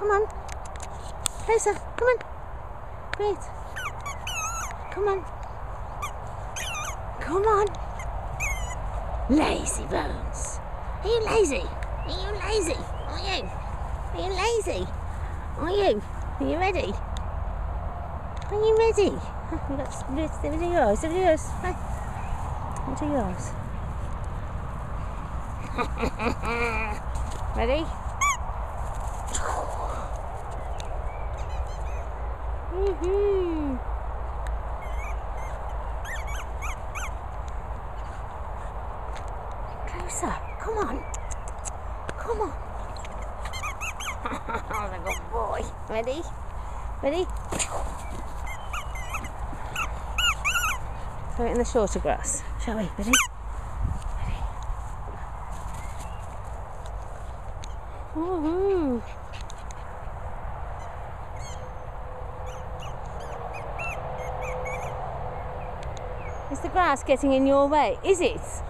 Come on. Racer, come on. Great. Come on. Come on. Lazy Bones. Are you lazy? Are you lazy? Are you? Are you lazy? Are you? Are you ready? Are you ready? We've got to do yours. Do yours. Do yours. Ready? Woohoo! Closer, come on. Come on. That's a good boy. Ready? Ready? Throw it in the shorter grass, shall we? Ready? Woohoo! Is the grass getting in your way? Is it?